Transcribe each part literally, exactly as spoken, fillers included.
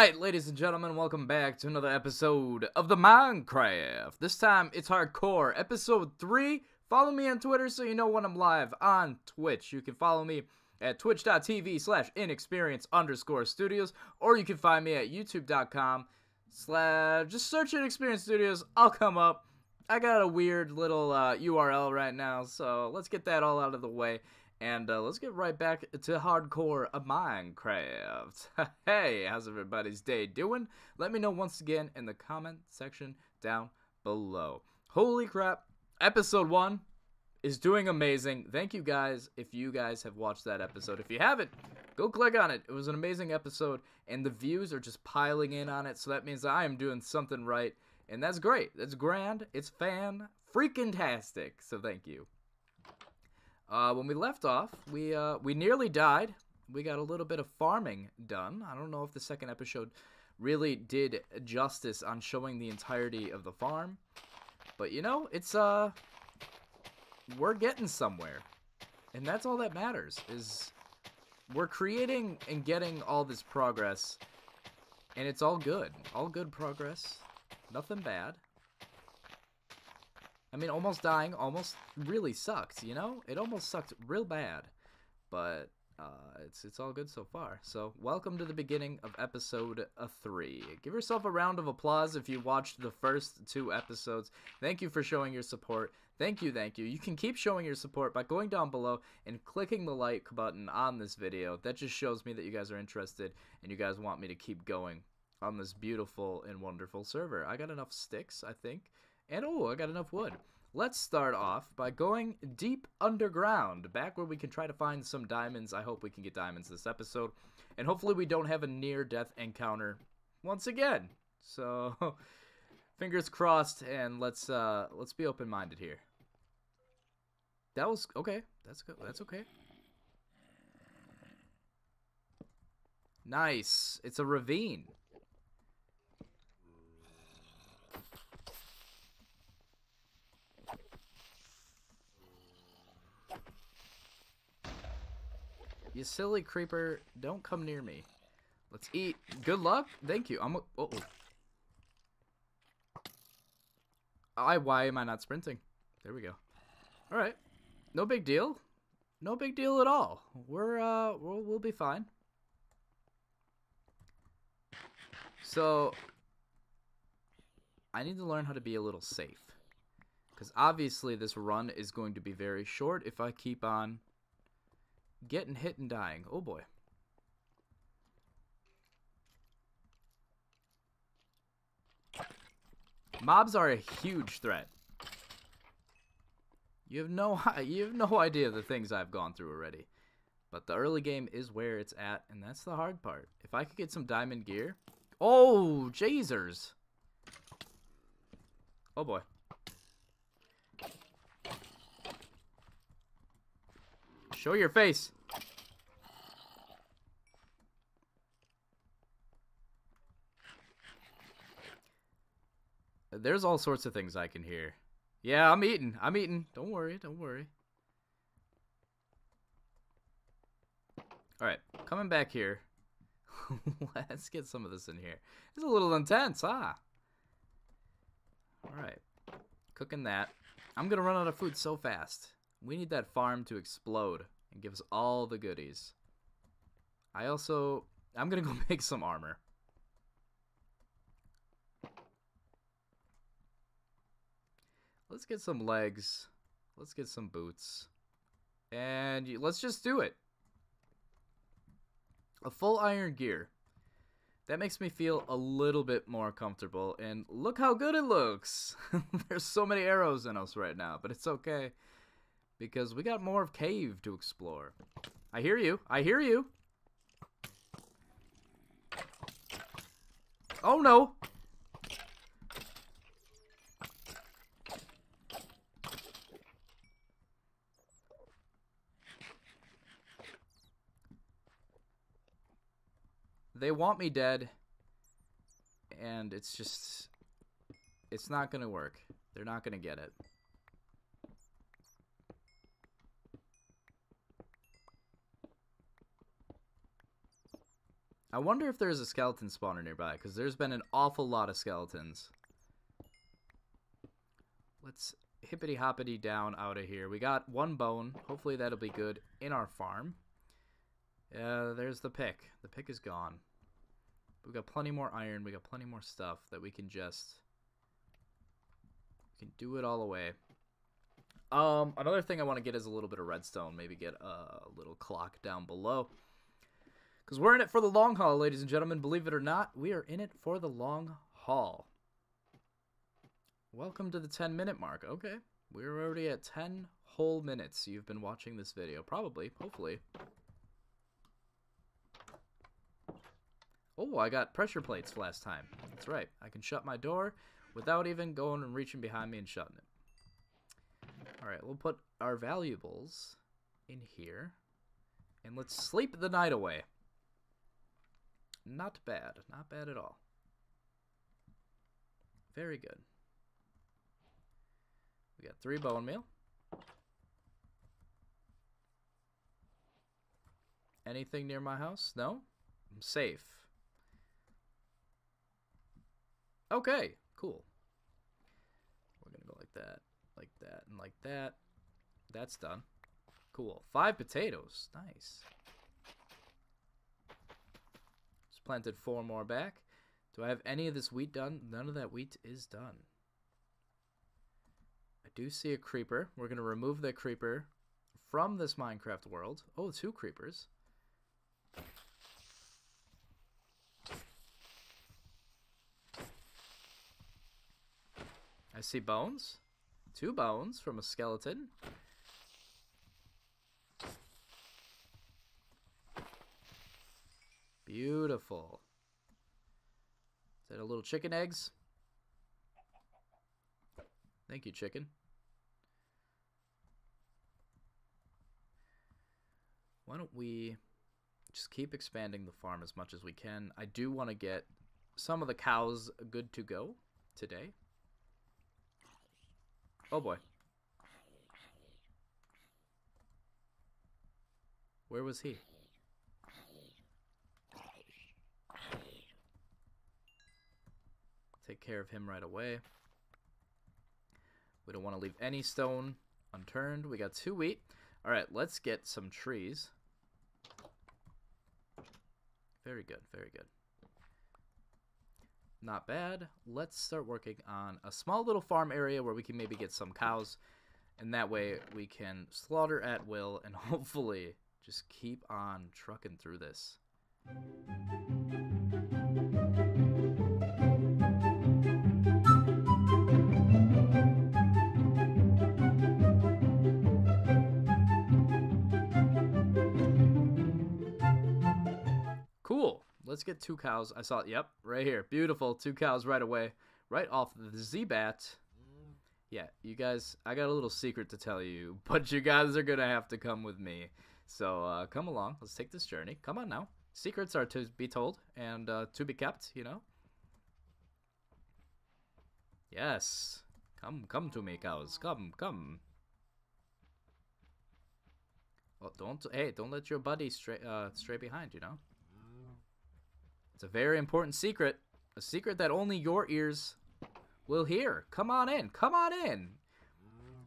Alright, ladies and gentlemen, welcome back to another episode of the Minecraft. This time, it's hardcore, episode three. Follow me on Twitter so you know when I'm live on Twitch. You can follow me at twitch.tv slash inexperienced underscore studios, or you can find me at youtube.com slash, just search Inexperienced Studios, I'll come up. I got a weird little uh, U R L right now, so let's get that all out of the way. And uh, let's get right back to hardcore Minecraft. Hey, how's everybody's day doing? Let me know once again in the comment section down below. Holy crap, episode one is doing amazing. Thank you guys if you guys have watched that episode. If you haven't, go click on it. It was an amazing episode, and the views are just piling in on it, so that means I am doing something right, and that's great. That's grand. It's fan-freaking-tastic, so thank you. Uh, when we left off, we uh, we nearly died. We got a little bit of farming done. I don't know if the second episode really did justice on showing the entirety of the farm, but you know, it's uh, we're getting somewhere, and that's all that matters. Is we're creating and getting all this progress, and it's all good, all good progress, nothing bad. I mean, almost dying almost really sucked, you know? It almost sucked real bad, but uh, it's it's all good so far. So, welcome to the beginning of episode three. Give yourself a round of applause if you watched the first two episodes. Thank you for showing your support. Thank you, thank you. You can keep showing your support by going down below and clicking the like button on this video. That just shows me that you guys are interested and you guys want me to keep going on this beautiful and wonderful server. I got enough sticks, I think. And, oh, I got enough wood. Let's start off by going deep underground, back where we can try to find some diamonds. I hope we can get diamonds this episode. And hopefully we don't have a near-death encounter once again. So, fingers crossed, and let's uh, let's be open-minded here. That was... Okay, that's good. That's okay. Nice. It's a ravine. You silly creeper, don't come near me. Let's eat. Good luck. Thank you. I'm a uh -oh. I why am I not sprinting? There we go. All right. No big deal. No big deal at all. We're uh we'll, we'll be fine. So I need to learn how to be a little safe, cuz obviously this run is going to be very short if I keep on getting hit and dying. Oh boy. Mobs are a huge threat. You have no you have no idea the things I've gone through already. But the early game is where it's at, and that's the hard part. If I could get some diamond gear. Oh, jazers. Oh boy. Show your face. There's all sorts of things I can hear. Yeah, I'm eating. I'm eating. Don't worry. Don't worry. All right. Coming back here. Let's get some of this in here. It's a little intense, huh? All right. Cooking that. I'm going to run out of food so fast. We need that farm to explode and give us all the goodies. I also... I'm going to go make some armor. Let's get some legs. Let's get some boots. And you, let's just do it. A full iron gear. That makes me feel a little bit more comfortable. And look how good it looks. There's so many arrows in us right now, but it's okay. Because we got more of cave to explore. I hear you. I hear you. Oh, no. They want me dead. And it's just... It's not going to work. They're not going to get it. I wonder if there's a skeleton spawner nearby, because there's been an awful lot of skeletons. Let's hippity-hoppity down out of here. We got one bone. Hopefully that'll be good in our farm. Uh, there's the pick. The pick is gone. We got plenty more iron. We got plenty more stuff that we can just... We can do it all away. Um, another thing I want to get is a little bit of redstone. Maybe get a little clock down below. Because we're in it for the long haul, ladies and gentlemen. Believe it or not, we are in it for the long haul. Welcome to the ten minute mark. Okay, we're already at ten whole minutes. You've been watching this video, probably, hopefully. Oh, I got pressure plates last time. That's right. I can shut my door without even going and reaching behind me and shutting it. All right, we'll put our valuables in here. And let's sleep the night away. Not bad. Not bad at all. Very good. We got three bone meal. Anything near my house? No? I'm safe. Okay, cool. We're going to go like that, like that, and like that. That's done. Cool. Five potatoes. Nice. Just planted four more back. Do I have any of this wheat done? None of that wheat is done. I do see a creeper. We're going to remove the creeper from this Minecraft world. Oh, two creepers. I see bones. Two bones from a skeleton. Beautiful. Is that a little chicken eggs? Thank you, chicken. Why don't we just keep expanding the farm as much as we can? I do want to get some of the cows good to go today. Oh boy. Where was he? Take care of him right away. We don't want to leave any stone unturned. We got two wheat. All right, let's get some trees. Very good, very good. Not bad. Let's start working on a small little farm area where we can maybe get some cows. And that way we can slaughter at will and hopefully just keep on trucking through this. Let's get two cows. I saw it. Yep, right here. Beautiful. Two cows right away. Right off the Z-Bat. Yeah, you guys, I got a little secret to tell you, but you guys are going to have to come with me. So uh, come along. Let's take this journey. Come on now. Secrets are to be told and uh, to be kept, you know. Yes. Come, come to me, cows. Come, come. Well, don't, hey, don't let your buddy stray, uh, stray behind, you know. It's a very important secret. A secret that only your ears will hear. Come on in. Come on in.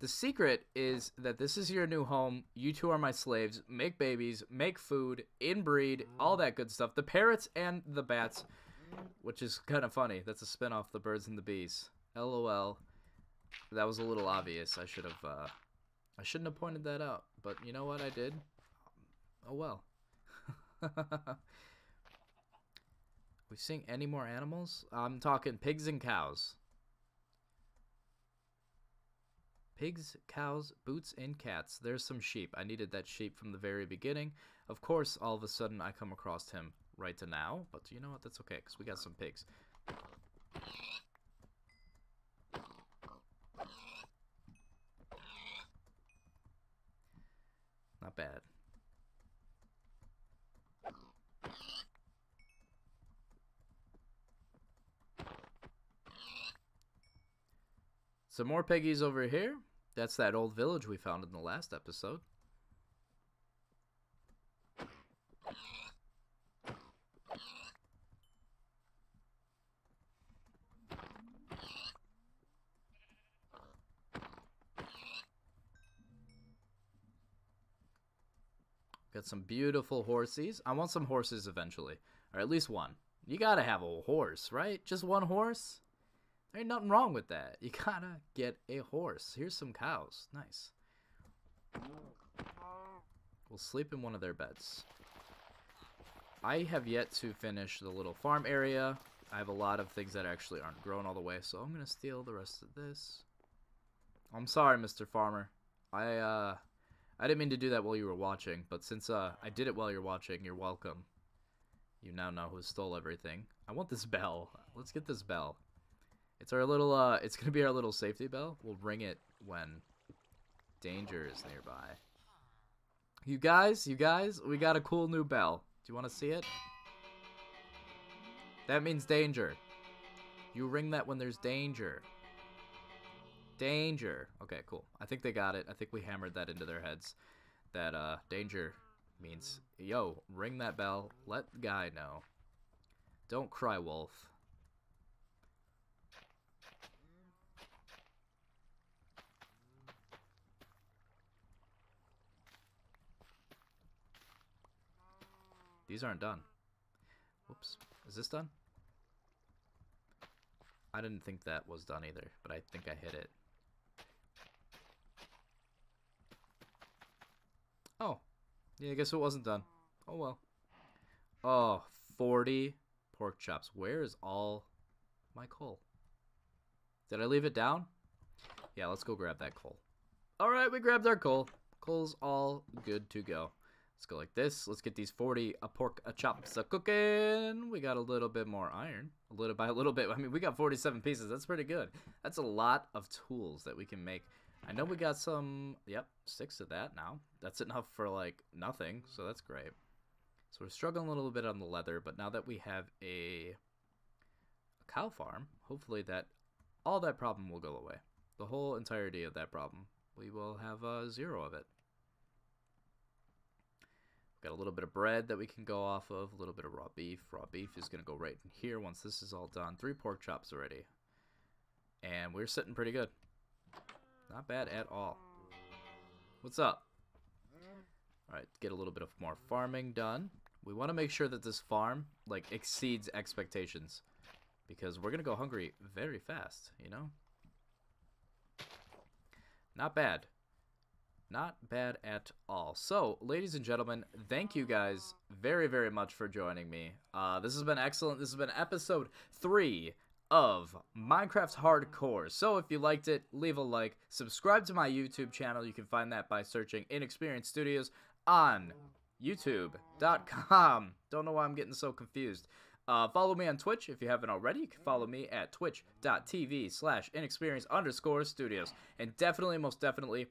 The secret is that this is your new home. You two are my slaves. Make babies. Make food. Inbreed. All that good stuff. The parrots and the bats. Which is kind of funny. That's a spinoff. The birds and the bees. L O L. That was a little obvious. I should have, uh... I shouldn't have pointed that out. But you know what I did? Oh well. We seeing any more animals? I'm talking pigs and cows. Pigs, cows, boots, and cats. There's some sheep. I needed that sheep from the very beginning. Of course, all of a sudden, I come across him right to now. But you know what? That's okay, because we got some pigs. Not bad. Some more piggies over here. That's that old village we found in the last episode. Got some beautiful horsies. I want some horses eventually. Or at least one. You gotta have a horse, right? Just one horse? There ain't nothing wrong with that. You gotta get a horse. Here's some cows. Nice. We'll sleep in one of their beds. I have yet to finish the little farm area. I have a lot of things that actually aren't grown all the way, so I'm gonna steal the rest of this. I'm sorry, Mister Farmer. I, uh... I didn't mean to do that while you were watching, but since uh, I did it while you're watching, you're welcome. You now know who stole everything. I want this bell. Let's get this bell. It's our little, uh, it's gonna be our little safety bell. We'll ring it when danger is nearby. You guys, you guys, we got a cool new bell. Do you want to see it? That means danger. You ring that when there's danger. Danger. Okay, cool. I think they got it. I think we hammered that into their heads. That uh, danger means, yo, ring that bell. Let the guy know. Don't cry wolf. These aren't done. Whoops. Is this done? I didn't think that was done either, but I think I hit it. Oh, yeah, I guess it wasn't done. Oh, well. Oh, forty pork chops. Where is all my coal? Did I leave it down? Yeah, let's go grab that coal. All right, we grabbed our coal. Coal's all good to go. Let's go like this. Let's get these forty a pork a chops a cooking. We got a little bit more iron. A little by a little bit. I mean, we got forty-seven pieces. That's pretty good. That's a lot of tools that we can make. I know we got some, yep, six of that now. That's enough for, like, nothing, so that's great. So we're struggling a little bit on the leather, but now that we have a, a cow farm, hopefully that all that problem will go away. The whole entirety of that problem. We will have uh, zero of it. Got a little bit of bread that we can go off of, a little bit of raw beef. Raw beef is going to go right in here once this is all done. Three pork chops already. And we're sitting pretty good. Not bad at all. What's up? Alright, get a little bit of more farming done. We want to make sure that this farm, like, exceeds expectations. Because we're going to go hungry very fast, you know? Not bad. Not bad at all. So, ladies and gentlemen, thank you guys very, very much for joining me. Uh, this has been excellent. This has been episode three of Minecraft Hardcore. So, if you liked it, leave a like. Subscribe to my YouTube channel. You can find that by searching Inexperienced Studios on YouTube dot com. Don't know why I'm getting so confused. Uh, follow me on Twitch if you haven't already. You can follow me at twitch dot t v slash inexperienced underscore studios. And definitely, most definitely,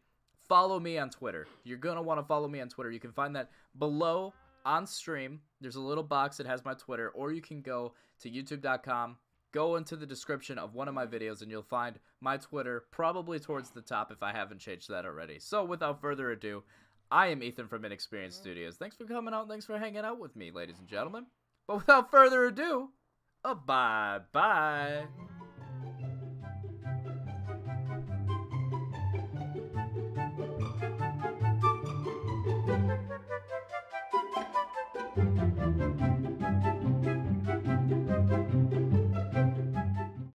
follow me on Twitter. You're going to want to follow me on Twitter. You can find that below on stream. There's a little box that has my Twitter, or you can go to YouTube dot com, go into the description of one of my videos, and you'll find my Twitter probably towards the top if I haven't changed that already. So without further ado, I am Ethan from Inexperienced Studios. Thanks for coming out. Thanks for hanging out with me, ladies and gentlemen. But without further ado, a bye-bye. Thank you.